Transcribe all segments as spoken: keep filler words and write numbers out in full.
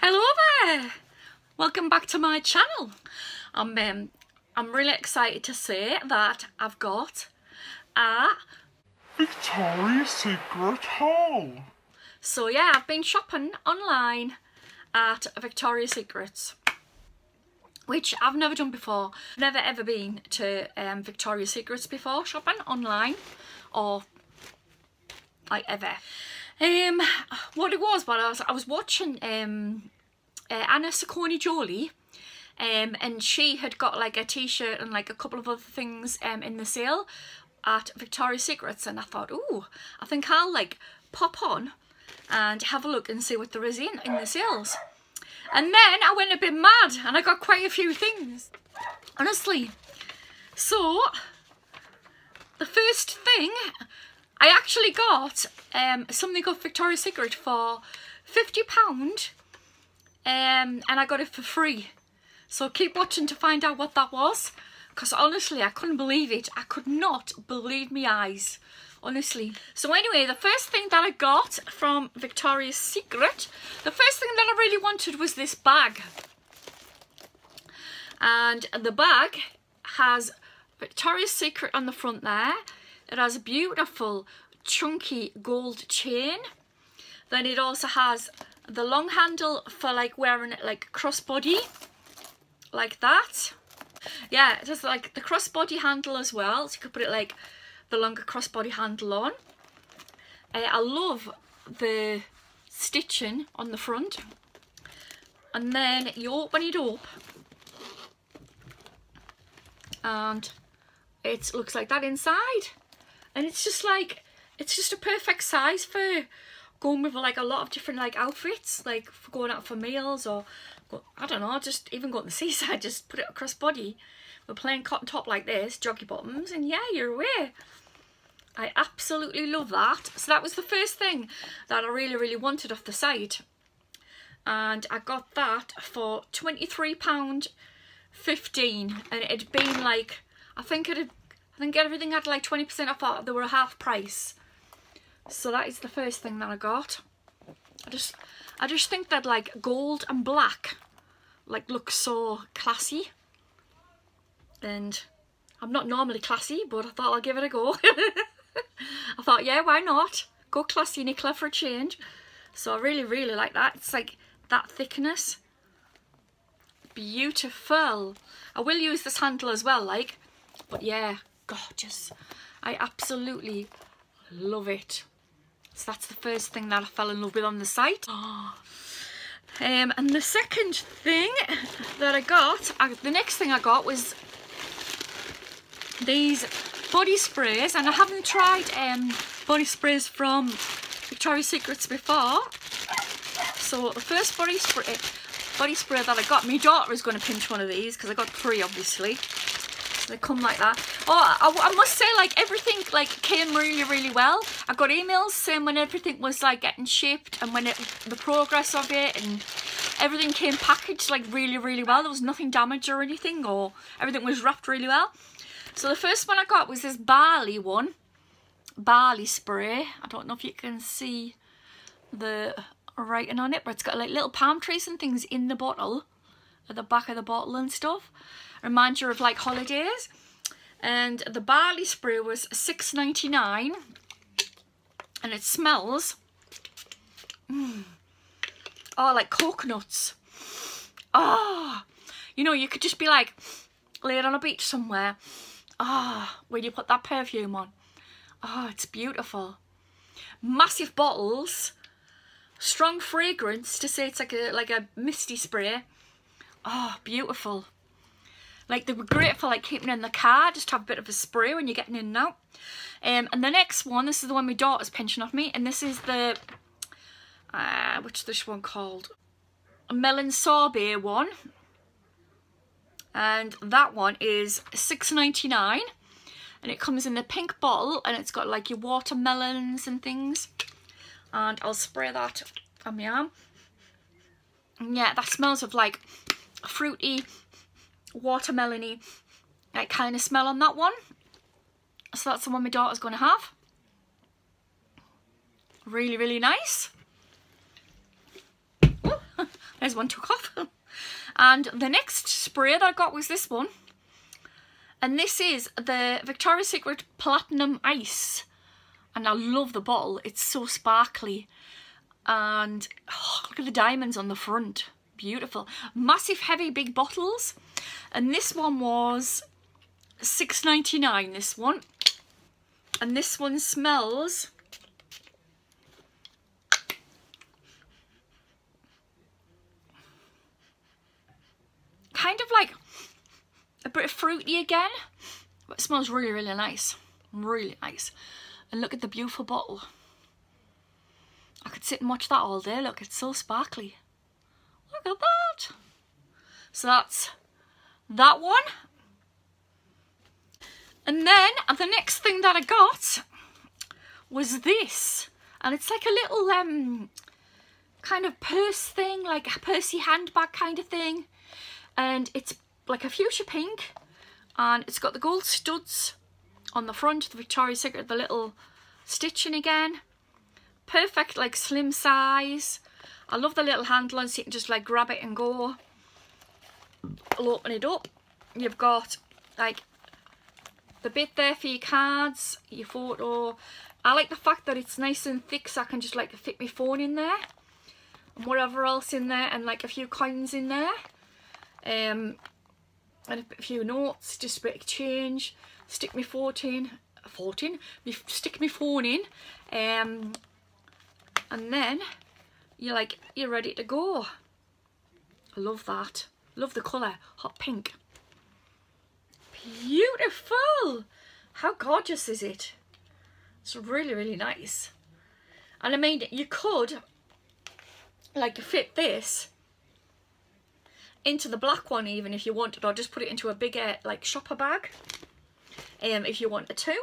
Hello there, welcome back to my channel. I'm, um, I'm really excited to say that I've got a Victoria's Secret haul. So yeah, I've been shopping online at Victoria's Secret, which I've never done before. Never ever been to um, Victoria's Secret before, shopping online or like ever. Um, what it was, but I was I was watching um, uh, Anna Saccone-Jolie, um, and she had got like a t-shirt and like a couple of other things um in the sale at Victoria's Secret, and I thought, ooh, I think I'll like pop on and have a look and see what there is in in the sales. And then I went a bit mad and I got quite a few things, honestly. So the first thing, I actually got um, something off Victoria's Secret for fifty pounds, um, and I got it for free. So keep watching to find out what that was, because honestly I couldn't believe it. I could not believe my eyes, honestly. So anyway, the first thing that I got from Victoria's Secret, the first thing that I really wanted was this bag. And the bag has Victoria's Secret on the front there. It has a beautiful chunky gold chain. Then it also has the long handle for like wearing it like crossbody, like that. Yeah, it has like the crossbody handle as well, so you could put it like the longer crossbody handle on. Uh, I love the stitching on the front. And then you open it up, and it looks like that inside. And it's just like, it's just a perfect size for going with like a lot of different like outfits, like for going out for meals or, I don't know, just even go to the seaside, just put it across body. We're playing cotton top like this, joggy bottoms, and yeah, you're away. I absolutely love that. So that was the first thing that I really, really wanted off the site. And I got that for twenty-three pounds fifteen, and it had been like, I think it had I think everything had like twenty percent off, or they were a half price. So that is the first thing that I got. I just I just think that like gold and black like looks so classy. And I'm not normally classy, but I thought I'll give it a go. I thought, yeah, why not? Go classy, Nicola, for a change. So I really, really like that. It's like that thickness. Beautiful. I will use this handle as well, like, but yeah. Gorgeous. I absolutely love it. So that's the first thing that I fell in love with on the site. Oh. Um, and the second thing that I got, I, the next thing I got was these body sprays, and I haven't tried um, body sprays from Victoria's Secret before. So the first body spray, body spray that I got, my daughter is going to pinch one of these because I got three obviously. They come like that. Oh, I, I must say, like, everything like came really, really well. I got emails saying when everything was like getting shipped and when it, the progress of it, and everything came packaged like really, really well. There was nothing damaged or anything, or everything was wrapped really well. So the first one I got was this barley one, barley spray. I don't know if you can see the writing on it, but it's got like little palm trees and things in the bottle, at the back of the bottle and stuff. Reminds you of like holidays. And the barley spray was six ninety-nine, and it smells mm, oh, like coconuts. Oh, you know, you could just be like laid on a beach somewhere. Ah, oh, when you put that perfume on, oh, it's beautiful. Massive bottles, strong fragrance to say it's like a like a misty spray. Oh, beautiful. Like, they were great for like keeping in the car, just have a bit of a spray when you're getting in and out. Um, and the next one, this is the one my daughter's pinching off me, and this is the, uh, what's this one called? A melon sorbet one. And that one is six ninety-nine, and it comes in the pink bottle, and it's got like your watermelons and things. And I'll spray that on my arm. And yeah, that smells of like fruity, watermelony like kind of smell on that one. So that's the one my daughter's going to have. Really, really nice. Ooh, as one took off. And the next spray that I got was this one. And this is the Victoria's Secret Platinum Ice. And I love the bottle. It's so sparkly. And oh, look at the diamonds on the front. Beautiful. Massive, heavy, big bottles. And this one was six ninety-nine, this one. And this one smells... kind of like a bit of fruity again, but it smells really, really nice. Really nice. And look at the beautiful bottle. I could sit and watch that all day. Look, it's so sparkly. Look at that. So that's that one. And then the next thing that I got was this. And it's like a little um kind of purse thing, like a pursey handbag kind of thing. And it's like a fuchsia pink, and it's got the gold studs on the front, the Victoria's Secret, the little stitching again. Perfect, like slim size. I love the little handle, so you can just like grab it and go. I'll open it up. You've got like the bit there for your cards, your photo. I like the fact that it's nice and thick, so I can just like fit my phone in there and whatever else in there, and like a few coins in there. Um, and a few notes, just a bit of change. Stick me fourteen, fourteen. Stick me phone in, um, and then you're like you're ready to go. I love that. Love the colour, hot pink. Beautiful. How gorgeous is it? It's really, really nice. And I mean, you could like fit this into the black one even if you wanted, or just put it into a bigger like shopper bag um, if you wanted to.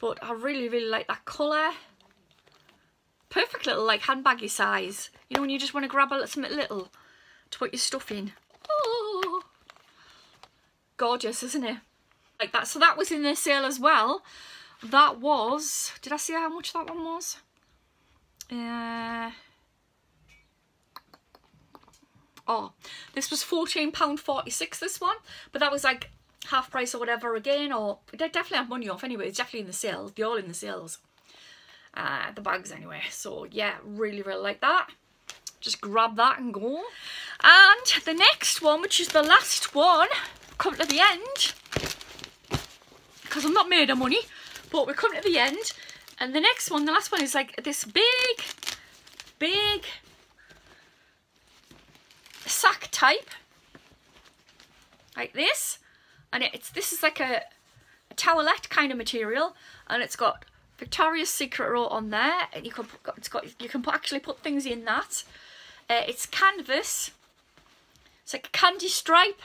But I really, really like that colour. Perfect little like handbaggy size, you know, when you just want to grab a something little to put your stuff in. Oh, gorgeous, isn't it? Like that. So that was in the sale as well. That was, did I see how much that one was? Uh, Oh, this was fourteen pounds forty-six, this one, but that was like half price or whatever again, or they definitely have money off anyway. It's definitely in the sales. They're all in the sales. Uh, the bags anyway. So yeah, really, really like that. Just grab that and go. And the next one, which is the last one, come to the end, because I'm not made of money, but we come to the end. And the next one, the last one is like this big, big... sack type like this, and it's this is like a, a towelette kind of material, and it's got Victoria's Secret wrote on there, and you can put, it's got you can put, actually put things in that. Uh, it's canvas. It's like a candy stripe,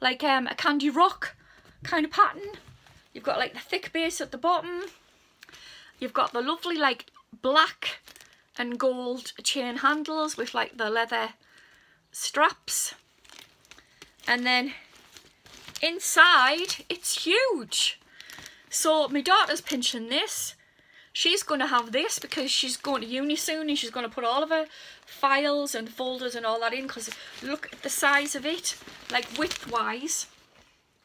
like um, a candy rock kind of pattern. You've got like the thick base at the bottom. You've got the lovely like black and gold chain handles with like the leather straps, and then inside it's huge. So my daughter's pinching this. She's going to have this because she's going to uni soon, and she's going to put all of her files and folders and all that in, because look at the size of it, like width wise.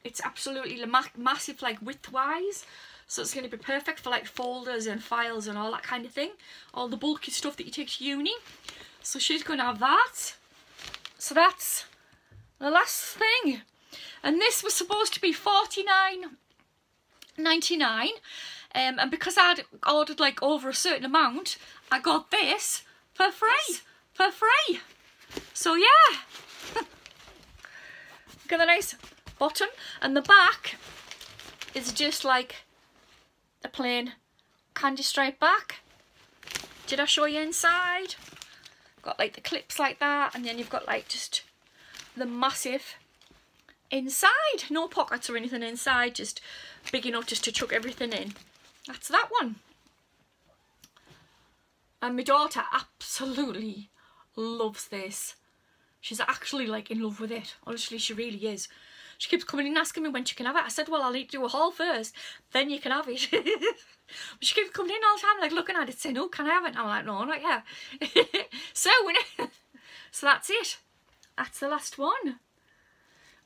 It's absolutely ma massive like width wise, so it's going to be perfect for like folders and files and all that kind of thing, all the bulky stuff that you take to uni. So she's going to have that. So that's the last thing. And this was supposed to be forty-nine ninety-nine. Um, and because I'd ordered like over a certain amount, I got this for free. Yes. For free. So yeah. Look at the nice bottom. And the back is just like a plain candy stripe back. Did I show you inside? Got like the clips like that, and then you've got like just the massive inside. No pockets or anything inside, just big enough just to chuck everything in. That's that one. And my daughter absolutely loves this. She's actually like in love with it. Honestly, she really is. She keeps coming in asking me when she can have it. I said, well, I'll need to do a haul first, then you can have it. But she keeps coming in all the time, like looking at it, saying, oh, can I have it? And I'm like, no, not yet. So, so that's it. that's the last one.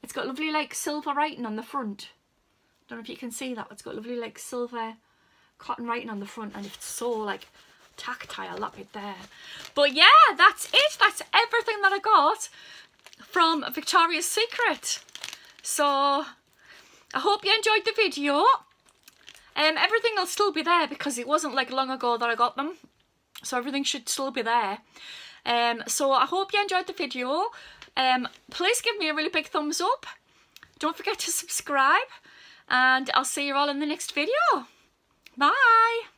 It's got lovely like silver writing on the front. Don't know if you can see that. It's got lovely like silver cotton writing on the front, and it's so like tactile, that bit there. But yeah, that's it. That's everything that I got from Victoria's Secret. So I hope you enjoyed the video. Um, everything will still be there because it wasn't like long ago that I got them, so everything should still be there. Um, so I hope you enjoyed the video. Um, please give me a really big thumbs up. Don't forget to subscribe, and I'll see you all in the next video. Bye.